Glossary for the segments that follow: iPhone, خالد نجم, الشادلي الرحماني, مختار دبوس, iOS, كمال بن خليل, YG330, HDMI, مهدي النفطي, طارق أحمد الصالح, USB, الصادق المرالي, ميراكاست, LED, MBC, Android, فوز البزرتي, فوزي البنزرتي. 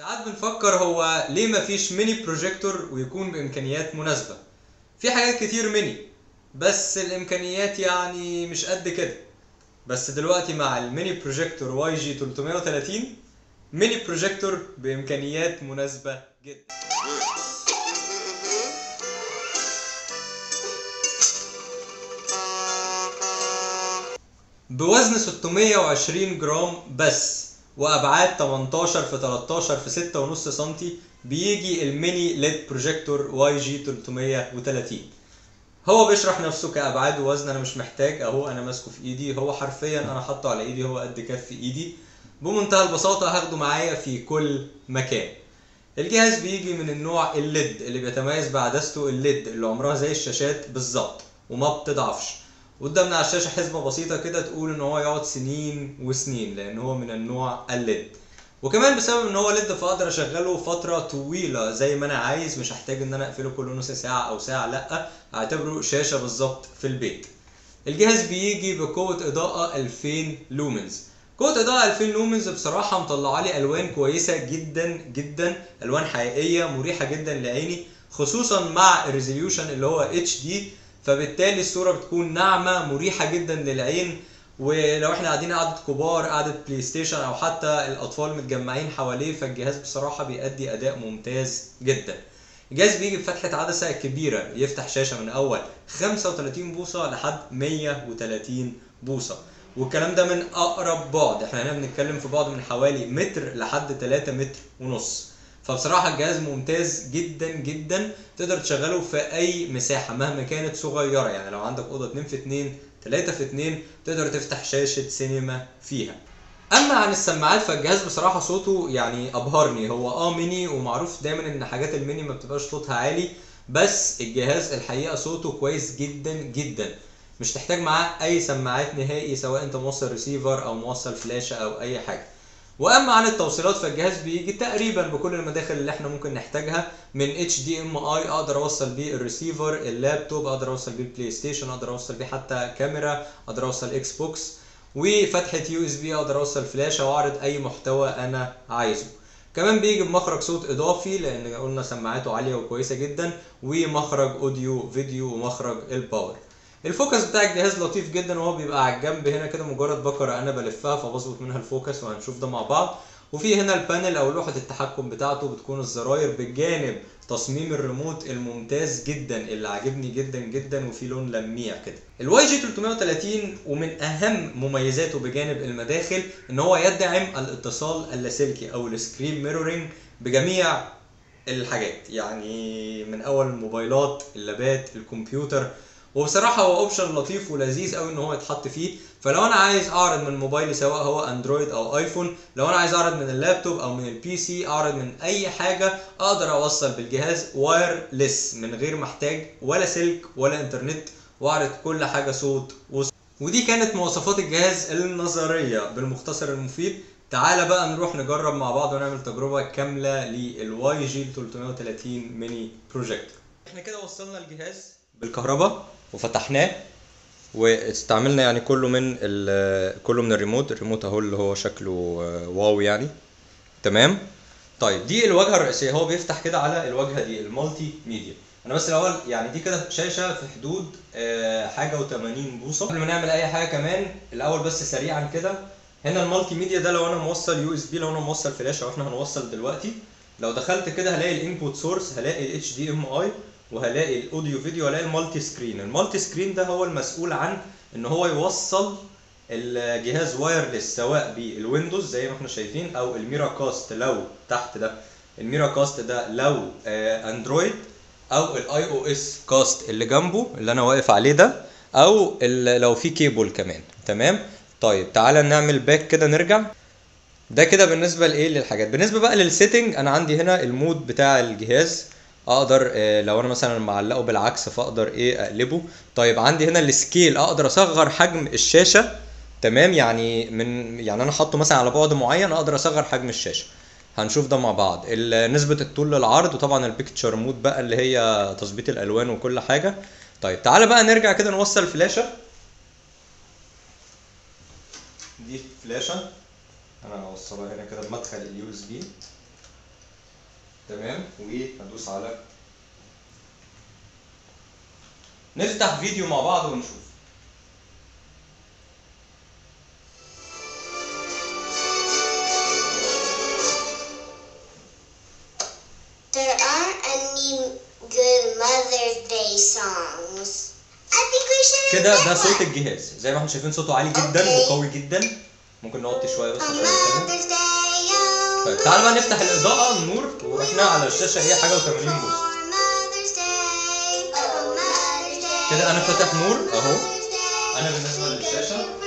ساعات بنفكر هو ليه مفيش ميني بروجيكتور ويكون بامكانيات مناسبة؟ في حاجات كتير ميني بس الامكانيات يعني مش قد كده. بس دلوقتي مع الميني بروجيكتور YG330 ميني بروجيكتور بامكانيات مناسبة جدا. بوزن 620 جرام بس وابعاد 18 في 13 في 6.5 سنتي بيجي الميني ليد بروجيكتور YG330. هو بيشرح نفسه كابعاد ووزن، انا مش محتاج، اهو انا ماسكه في ايدي، هو حرفيا انا حاطه على ايدي، هو قد كف ايدي بمنتهى البساطه، هاخده معايا في كل مكان. الجهاز بيجي من النوع الليد اللي بيتميز بعدسته الليد اللي عمرها زي الشاشات بالظبط وما بتضعفش. قدامنا على الشاشه حسبه بسيطه كده تقول ان هو يقعد سنين وسنين لان هو من النوع الليد، وكمان بسبب ان هو ليد فاقدر اشغله فتره طويله زي ما انا عايز، مش هحتاج ان انا اقفله كل نص ساعه او ساعه، لا اعتبره شاشه بالظبط في البيت. الجهاز بيجي بقوه اضاءه 2000 لومنز. قوه اضاءه 2000 لومنز بصراحه مطلعه لي الوان كويسه جدا جدا، الوان حقيقيه مريحه جدا لعيني، خصوصا مع الريزوليوشن اللي هو HD، فبالتالي الصورة بتكون ناعمة مريحة جدا للعين. ولو احنا قاعدين قعدة كبار، قعدة بلاي ستيشن، او حتى الاطفال متجمعين حواليه، فالجهاز بصراحة بيأدي اداء ممتاز جدا. الجهاز بيجي بفتحة عدسة كبيرة، يفتح شاشة من اول 35 بوصة لحد 130 بوصة، والكلام ده من اقرب بعد، احنا هنا بنتكلم في بعد من حوالي متر لحد 3.5 متر. فبصراحة الجهاز ممتاز جدا جدا، تقدر تشغله في اي مساحة مهما كانت صغيرة، يعني لو عندك اوضة 2 في 2، 3 في 2، تقدر تفتح شاشة سينما فيها. اما عن السماعات فالجهاز بصراحة صوته يعني ابهرني، هو ميني ومعروف دايما ان حاجات الميني ما بتبقاش صوتها عالي، بس الجهاز الحقيقة صوته كويس جدا جدا، مش تحتاج معاه اي سماعات نهائي سواء انت موصل ريسيفر او موصل فلاشة او اي حاجة. واما عن التوصيلات فالجهاز بيجي تقريبا بكل المداخل اللي احنا ممكن نحتاجها، من HDMI اقدر اوصل بيه الريسيفر، اللابتوب اقدر اوصل بيه البلاي ستيشن، اقدر اوصل بيه حتى كاميرا، اقدر اوصل اكس بوكس، وفتحه USB اقدر اوصل فلاشة واعرض اي محتوى انا عايزه. كمان بيجي بمخرج صوت اضافي لان قلنا سماعاته عالية وكويسة جدا، ومخرج اوديو فيديو ومخرج الباور. الفوكس بتاع الجهاز لطيف جدا، وهو بيبقى على الجنب هنا كده مجرد بكرة انا بلفها فبظبط منها الفوكس، وهنشوف ده مع بعض. وفي هنا البانل او لوحة التحكم بتاعته بتكون الزراير، بجانب تصميم الريموت الممتاز جدا اللي عاجبني جدا جدا، وفي لون لميع كده. الواي جي 330 ومن اهم مميزاته بجانب المداخل ان هو يدعم الاتصال اللاسلكي او السكرين ميرورينج بجميع الحاجات، يعني من اول الموبايلات، اللابات، الكمبيوتر. وبصراحة هو اوبشن لطيف ولذيذ قوي ان هو يتحط فيه، فلو انا عايز اعرض من موبايلي سواء هو اندرويد او ايفون، لو انا عايز اعرض من اللابتوب او من البي سي، اعرض من اي حاجة، اقدر اوصل بالجهاز وايرلس من غير محتاج ولا سلك ولا انترنت، واعرض كل حاجة صوت وصوت. ودي كانت مواصفات الجهاز النظرية بالمختصر المفيد. تعال بقى نروح نجرب مع بعض ونعمل تجربة كاملة للواي جي 330 ميني بروجيكتور. احنا كده وصلنا الجهاز بالكهرباء وفتحناه واستعملنا يعني كله من الريموت اهو اللي هو شكله واو يعني. تمام. طيب دي الواجهه الرئيسيه، هو بيفتح كده على الواجهه دي المالتي ميديا. انا بس الاول يعني دي كده شاشه في حدود حاجه و80 بوصه. قبل ما نعمل اي حاجه كمان الاول بس سريعا كده، هنا المالتي ميديا ده لو انا موصل USB، لو انا موصل فلاشه، واحنا هنوصل دلوقتي، لو دخلت كده هلاقي الانبوت سورس، هلاقي ال HDMI، وهلاقي الاوديو فيديو، وهلاقي المالتي سكرين. المالتي سكرين ده هو المسؤول عن ان هو يوصل الجهاز وايرلس سواء بالويندوز زي ما احنا شايفين، او الميراكاست لو تحت ده، الميراكاست ده لو اندرويد، او iOS كاست اللي جنبه اللي انا واقف عليه ده، او لو في كيبل كمان. تمام. طيب تعالى نعمل باك كده نرجع. ده كده بالنسبه لايه للحاجات. بالنسبه بقى للسيتنج، انا عندي هنا المود بتاع الجهاز، اقدر لو انا مثلا معلقه بالعكس فاقدر ايه اقلبه. طيب عندي هنا السكيل، اقدر اصغر حجم الشاشه. تمام. يعني انا حاطه مثلا على بعد معين، اقدر اصغر حجم الشاشه، هنشوف ده مع بعض. نسبه الطول للعرض، وطبعا البيكتشر مود بقى اللي هي تظبيط الالوان وكل حاجه. طيب تعالى بقى نرجع كده نوصل فلاشه. دي فلاشه انا هوصلها هنا كده بمدخل اليو اس بي، تمام، وهدوس على نفتح فيديو مع بعض ونشوف. There aren't any good Mother's Day songs. كده ده صوت الجهاز زي ما احنا شايفين، صوته عالي جدا وقوي جدا. ممكن نوطي شويه بس عشان نتكلم. طيب تعالوا بقى نفتح الاضاءه النور، واحنا على الشاشه هي حاجه و80 بوصه. كده انا فاتح نور اهو. انا بالنسبه للشاشه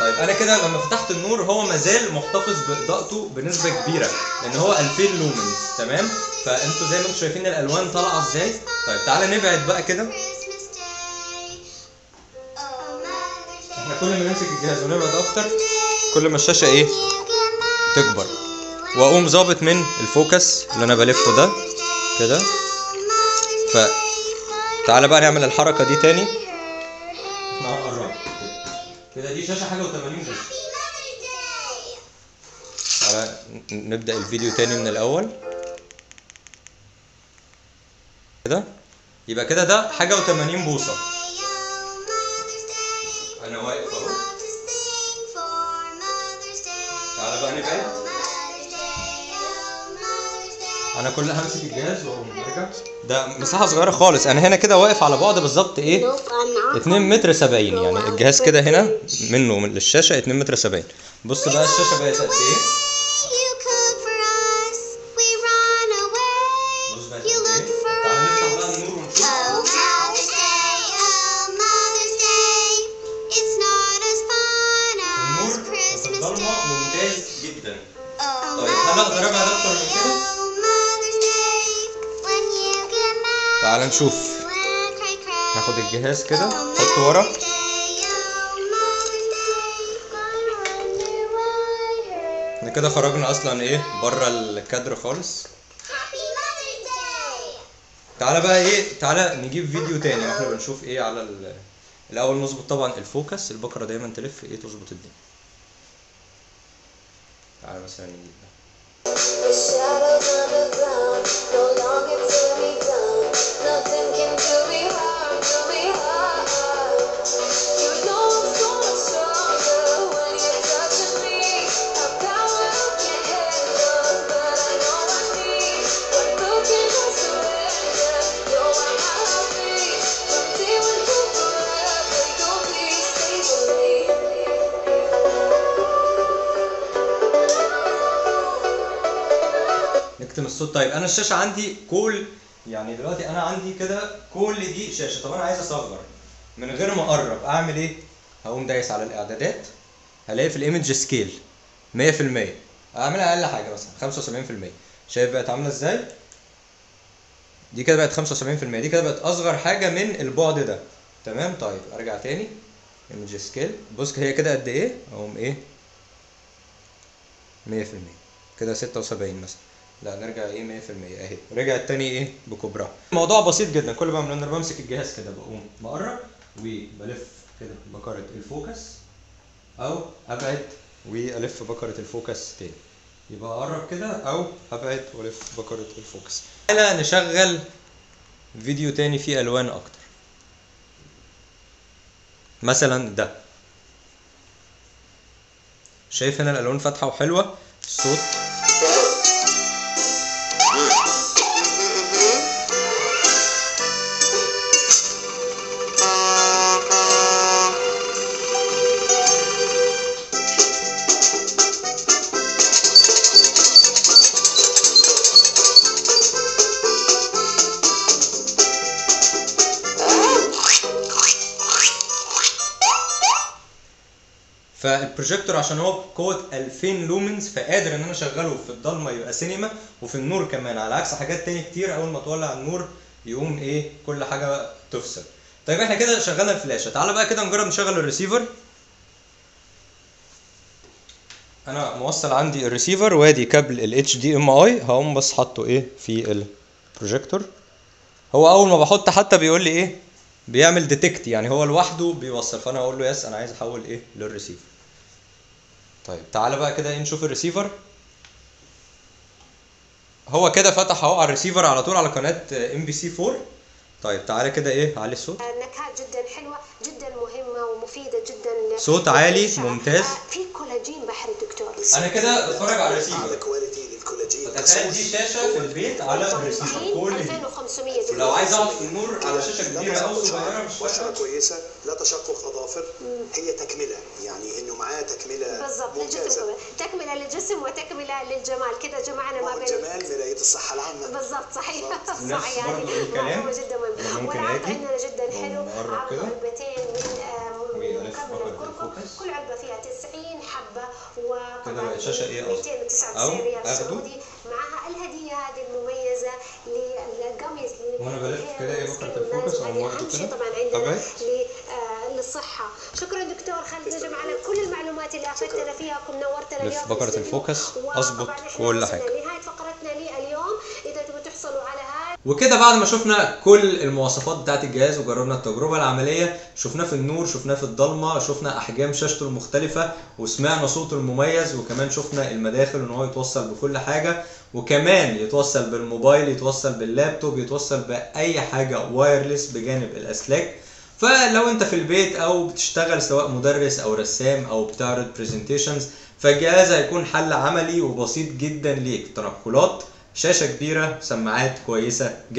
طيب انا كده لما فتحت النور هو مازال محتفظ باضاءته بنسبه كبيره لان هو 2000 لومنز. تمام، فانتوا زي ما انتوا شايفين الالوان طالعه ازاي. طيب تعالى نبعد بقى كده، احنا كل ما نمسك الجهاز ونبعد اكتر كل ما الشاشه ايه تكبر. واقوم ظابط من الفوكس اللي انا بلفه ده كده. فتعالى بقى نعمل الحركه دي تاني. كده دي شاشة حاجة و80 بوصة. تعالى نبدأ الفيديو تاني من الأول. كده يبقى كده ده حاجة و80 بوصة. أنا واقف أهو. تعالى بقى نبعد. أنا كل همسك الجهاز وأقوم راجع. ده مساحة صغيرة خالص، أنا هنا كده واقف على بعد بالظبط إيه؟ 2.70 متر، يعني الجهاز كده هنا منه من للشاشة 2.70 متر. بص بقى الشاشة بقت قد إيه؟ بص بقت قد إيه؟ تعالى نفتح بقى النور ونشوف. النور في الضلمة ممتاز جدا. طيب هل أقدر أبعد أكتر من كده؟ تعالى نشوف. هاخد الجهاز كده حطه ورا. احنا كده خرجنا اصلا ايه بره الكادر خالص. تعالى بقى ايه، تعالى نجيب فيديو تاني واحنا بنشوف ايه على الاول نظبط طبعا الفوكس. البقرة دايما تلف ايه تظبط الدنيا. تعالى مثلا نجيب الصوت. طيب انا الشاشه عندي كل، يعني دلوقتي انا عندي كده كل دي شاشه. طب انا عايز اصغر من غير ما اقرب، اعمل ايه؟ هقوم دايس على الاعدادات، هلاقي في الايمج سكيل 100%، اعملها اقل حاجه مثلا 75%. شايف بقت عامله ازاي؟ دي كده بقت 75%، دي كده بقت اصغر حاجه من البعد ده. تمام. طيب ارجع تاني ايمج سكيل، بص هي كده قد ايه؟ اقوم ايه 100% كده 76 مثلا. لا نرجع ايه 100% اهي، رجعت تاني ايه بكبرها. الموضوع بسيط جدا، كل بقى ما بمسك الجهاز كده بقوم بقرب وبلف كده بكرة الفوكس، او ابعد والف بكرة الفوكس تاني. يبقى اقرب كده او ابعد والف بكرة الفوكس. تعالى نشغل فيديو تاني فيه الوان اكتر، مثلا ده. شايف هنا الالوان فاتحه وحلوه، الصوت فالبروجيكتور عشان هو بقوه 2000 لومنز فقادر ان انا اشغله في الضلمه يبقى سينما وفي النور كمان، على عكس حاجات تاني كتير اول ما تولع النور يقوم ايه كل حاجه تفصل. طيب احنا كده شغلنا الفلاشه، تعالى بقى كده نجرب نشغل الريسيفر. انا موصل عندي الريسيفر وادي كابل ال HDMI، هقوم بس حاطه ايه في البروجيكتور. هو اول ما بحط حتى بيقول لي ايه، بيعمل ديتكت، يعني هو لوحده بيوصل. فانا اقول له يس انا عايز احول ايه للريسيفر. طيب تعالى بقى كده نشوف الريسيفر. هو كده فتح اهو على الريسيفر على طول على قناه MBC 4. طيب تعالى كده ايه، علي الصوت. نكهات جدا حلوه، جدا مهمه ومفيده جدا. صوت عالي ممتاز. في كولاجين بحري دكتور. انا كده بتفرج على الريسيفر. تخيل دي شاشه في البيت على الريسيفر كل 2500. ولو عايز اقعد في النور على شاشه كبيره او صغيره مش فارقه. كويسه، لا تشقق اظافر، هي تكمله، يعني انه معاها تكمله ممتازه. تكمله للجسم وتكمله للجمال، كده جمعنا ما بين الجمال مرايه الصحه العامه. بالظبط، صحيح صحيح، يعني معلومه جدا مهمه. والعرض عندنا جدا حلو، عرض علبتين من مكمل الكركم، كل علبه فيها 90 حبه، وطبعا 299 ريال سعودي معها الهديه هذه المميزه للقميص. وانا بلف كده ايه بكره الفوكس او مره كده طبعا للصحه. شكرا دكتور خالد نجم على كل المعلومات اللي افدتنا فيها، كنت نورتنا اليوم في بكره الفوكس. اظبط كل حاجه. نهايه فقرتنا لليوم، اذا تبغوا تحصلوا على هذا وكده. بعد ما شفنا كل المواصفات بتاعت الجهاز وجربنا التجربه العمليه، شفناه في النور، شفناه في الضلمه، شفنا احجام شاشته المختلفه، وسمعنا صوته المميز، وكمان شفنا المداخل ان هو يتوصل بكل حاجه، وكمان يتوصل بالموبايل، يتوصل باللابتوب، يتوصل باي حاجه وايرلس بجانب الاسلاك. فلو انت في البيت او بتشتغل سواء مدرس او رسام او بتعرض برزنتيشنز، فالجهاز هيكون حل عملي وبسيط جدا ليك. تنقلات، شاشه كبيره، سماعات كويسه جدا.